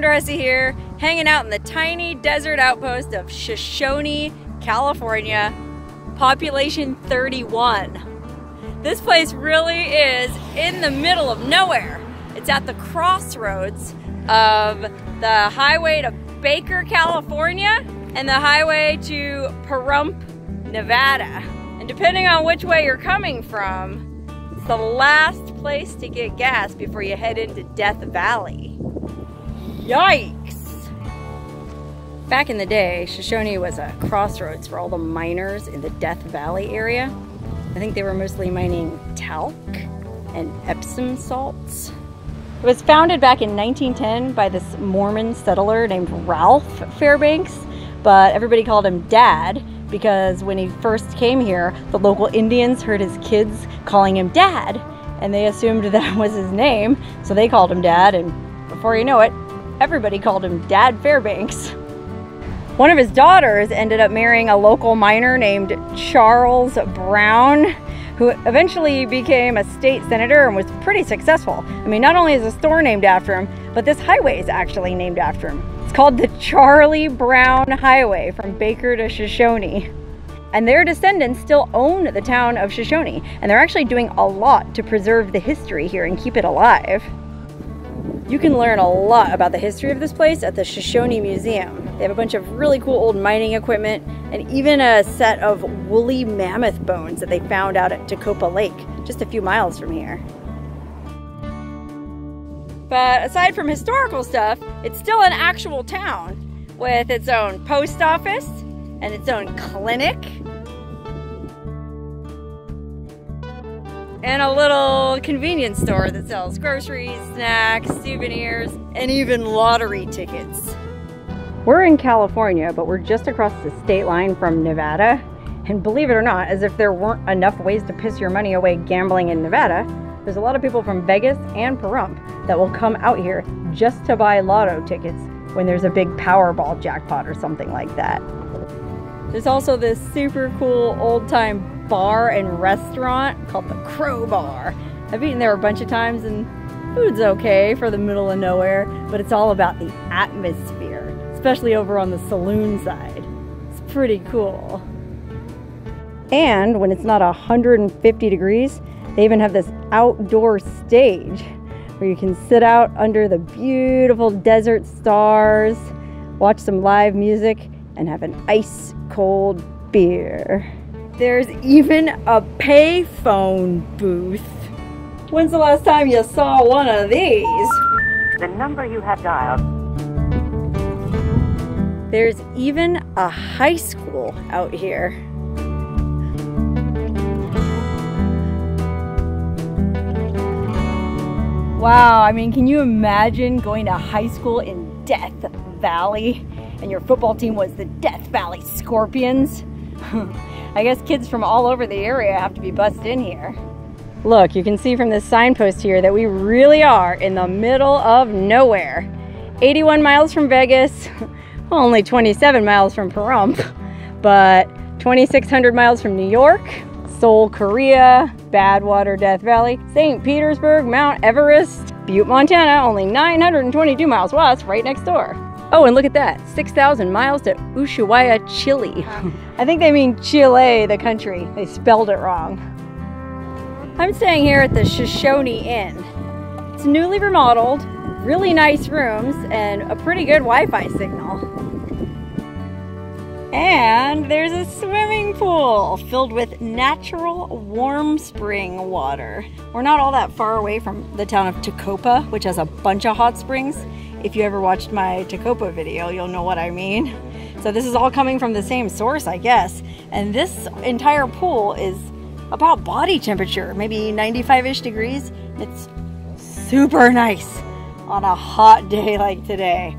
Andresi here, hanging out in the tiny desert outpost of Shoshone, California, population 31. This place really is in the middle of nowhere. It's at the crossroads of the highway to Baker, California, and the highway to Pahrump, Nevada. And depending on which way you're coming from, it's the last place to get gas before you head into Death Valley. Yikes! Back in the day, Shoshone was a crossroads for all the miners in the Death Valley area. I think they were mostly mining talc and Epsom salts. It was founded back in 1910 by this Mormon settler named Ralph Fairbanks, but everybody called him Dad because when he first came here, the local Indians heard his kids calling him Dad, and they assumed that was his name, so they called him Dad, and before you know it, everybody called him Dad Fairbanks. One of his daughters ended up marrying a local miner named Charles Brown, who eventually became a state senator and was pretty successful. I mean, not only is a store named after him, but this highway is actually named after him. It's called the Charlie Brown Highway from Baker to Shoshone. And their descendants still own the town of Shoshone, and they're actually doing a lot to preserve the history here and keep it alive. You can learn a lot about the history of this place at the Shoshone Museum. They have a bunch of really cool old mining equipment and even a set of woolly mammoth bones that they found out at Tecopa Lake, just a few miles from here. But aside from historical stuff, it's still an actual town with its own post office and its own clinic and a little convenience store that sells groceries, snacks, souvenirs, and even lottery tickets. We're in California, but we're just across the state line from Nevada. And believe it or not, as if there weren't enough ways to piss your money away gambling in Nevada, there's a lot of people from Vegas and Pahrump that will come out here just to buy lotto tickets when there's a big Powerball jackpot or something like that. There's also this super cool old-time bar and restaurant called the Crow Bar. I've eaten there a bunch of times and food's okay for the middle of nowhere, but it's all about the atmosphere, especially over on the saloon side. It's pretty cool. And when it's not 150 degrees, they even have this outdoor stage where you can sit out under the beautiful desert stars, watch some live music, and have an ice cold beer. There's even a payphone booth. When's the last time you saw one of these? The number you have dialed. There's even a high school out here. Wow, I mean, can you imagine going to high school in Death Valley and your football team was the Death Valley Scorpions? I guess kids from all over the area have to be bussed in here. Look, you can see from this signpost here that we really are in the middle of nowhere. 81 miles from Vegas, only 27 miles from Pahrump, but 2,600 miles from New York, Seoul, Korea, Badwater, Death Valley, St. Petersburg, Mount Everest, Butte, Montana, only 922 miles west, right next door. Oh, and look at that, 6,000 miles to Ushuaia, Chile. I think they mean Chile, the country. They spelled it wrong. I'm staying here at the Shoshone Inn. It's newly remodeled, really nice rooms, and a pretty good Wi-Fi signal. And there's a swimming pool filled with natural warm spring water. We're not all that far away from the town of Tecopa, which has a bunch of hot springs. If you ever watched my Tecopa video, you'll know what I mean. So this is all coming from the same source, I guess. And this entire pool is about body temperature, maybe 95-ish degrees. It's super nice on a hot day like today.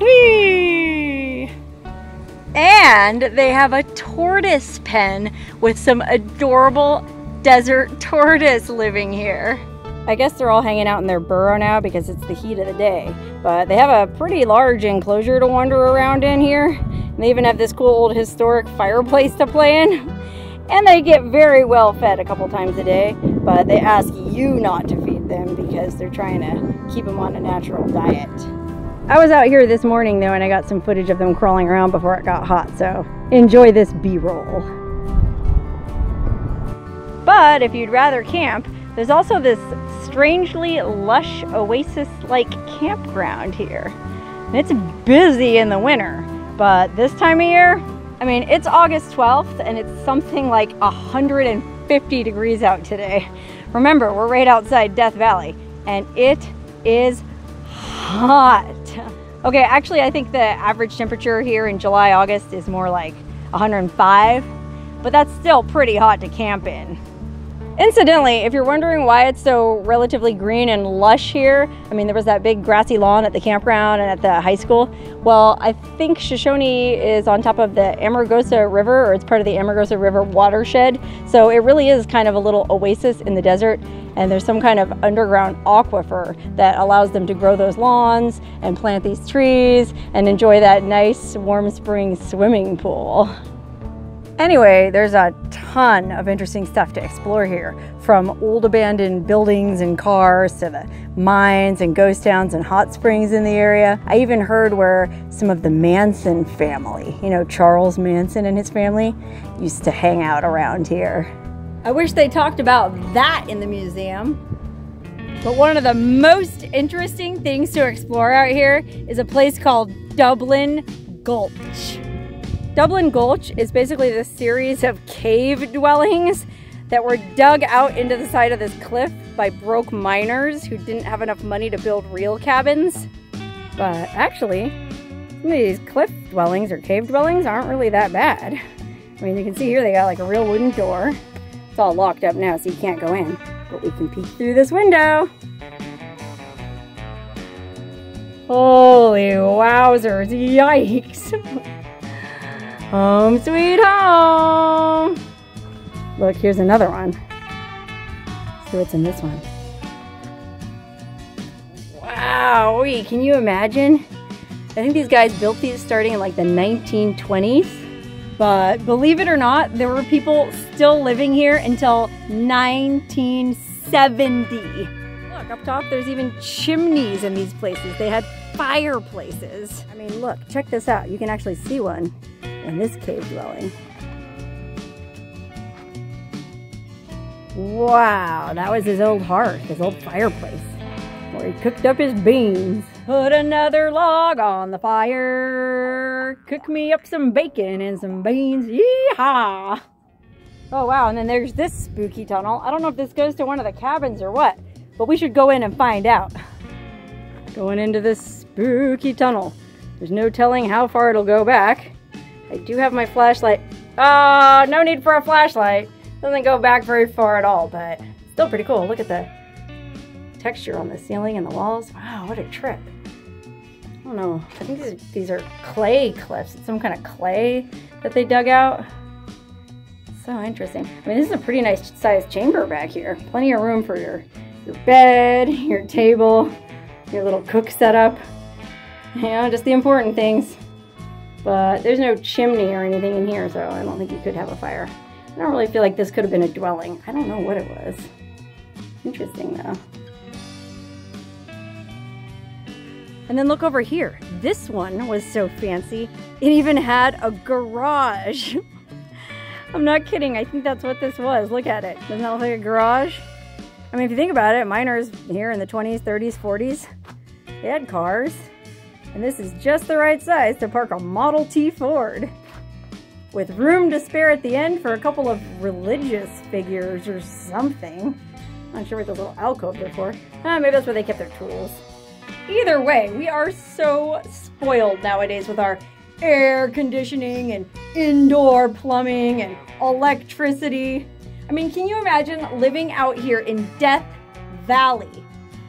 Whee! And they have a tortoise pen with some adorable desert tortoise living here. I guess they're all hanging out in their burrow now because it's the heat of the day. But they have a pretty large enclosure to wander around in here. And they even have this cool old historic fireplace to play in. And they get very well fed a couple times a day, but they ask you not to feed them because they're trying to keep them on a natural diet. I was out here this morning though, and I got some footage of them crawling around before it got hot, so enjoy this B-roll. But if you'd rather camp, there's also this strangely lush oasis-like campground here. And it's busy in the winter, but this time of year, I mean, it's August 12th and it's something like 150 degrees out today. Remember, we're right outside Death Valley and it is hot. Okay, actually I think the average temperature here in July, August is more like 105, but that's still pretty hot to camp in. Incidentally, if you're wondering why it's so relatively green and lush here, I mean, there was that big grassy lawn at the campground and at the high school. Well, I think Shoshone is on top of the Amargosa River, or it's part of the Amargosa River watershed. So it really is kind of a little oasis in the desert. And there's some kind of underground aquifer that allows them to grow those lawns and plant these trees and enjoy that nice warm spring swimming pool. Anyway, there's a ton of interesting stuff to explore here, from old abandoned buildings and cars to the mines and ghost towns and hot springs in the area. I even heard where some of the Manson family, you know, Charles Manson and his family, used to hang out around here. I wish they talked about that in the museum. But one of the most interesting things to explore out here is a place called Dublin Gulch. Dublin Gulch is basically this series of cave dwellings that were dug out into the side of this cliff by broke miners who didn't have enough money to build real cabins. But actually, some of these cliff dwellings or cave dwellings aren't really that bad. I mean, you can see here they got like a real wooden door. It's all locked up now, so you can't go in, but we can peek through this window. Holy wowzers, yikes. Home sweet home! Look, here's another one. Let's see what's in this one. Wow, can you imagine? I think these guys built these starting in like the 1920s. But believe it or not, there were people still living here until 1970. Look, up top there's even chimneys in these places. They had fireplaces. I mean, look, check this out. You can actually see one in this cave dwelling. Wow, that was his old hearth, his old fireplace, where he cooked up his beans. Put another log on the fire. Cook me up some bacon and some beans. Yeehaw! Oh wow, and then there's this spooky tunnel. I don't know if this goes to one of the cabins or what, but we should go in and find out. Going into this spooky tunnel. There's no telling how far it'll go back. I do have my flashlight. Oh, no need for a flashlight. Doesn't go back very far at all, but still pretty cool. Look at the texture on the ceiling and the walls. Wow, what a trip. I don't know. I think these are clay cliffs. It's some kind of clay that they dug out. So interesting. I mean, this is a pretty nice sized chamber back here. Plenty of room for your bed, your table, your little cook setup. You know, just the important things. But there's no chimney or anything in here, so I don't think you could have a fire. I don't really feel like this could have been a dwelling. I don't know what it was. Interesting, though. And then look over here. This one was so fancy, it even had a garage. I'm not kidding. I think that's what this was. Look at it. Doesn't that look like a garage? I mean, if you think about it, miners here in the 20s, 30s, 40s, they had cars. And this is just the right size to park a Model T Ford. With room to spare at the end for a couple of religious figures or something. Not sure what those little alcoves are for. Maybe that's where they kept their tools. Either way, we are so spoiled nowadays with our air conditioning and indoor plumbing and electricity. I mean, can you imagine living out here in Death Valley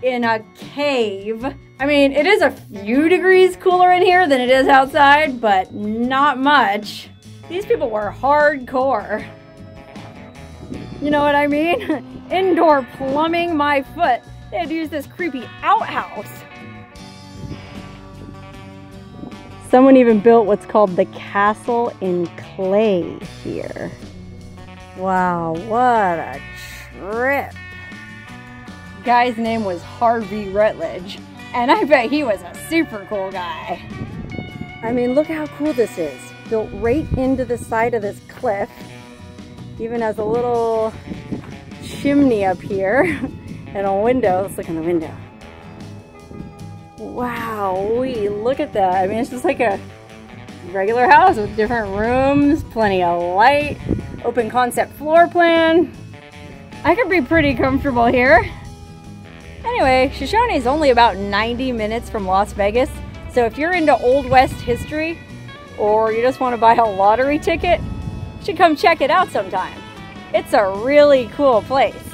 in a cave? I mean, it is a few degrees cooler in here than it is outside, but not much. These people were hardcore. You know what I mean? Indoor plumbing my foot. They had to use this creepy outhouse. Someone even built what's called the castle in clay here. Wow, what a trip. The guy's name was Harvey Rutledge. And I bet he was a super cool guy. I mean, look how cool this is. Built right into the side of this cliff. Even has a little chimney up here and a window. Let's look in the window. Wow, look at that. I mean, it's just like a regular house with different rooms, plenty of light, open concept floor plan. I could be pretty comfortable here. Anyway, Shoshone is only about 90 minutes from Las Vegas, so if you're into Old West history or you just want to buy a lottery ticket, you should come check it out sometime. It's a really cool place.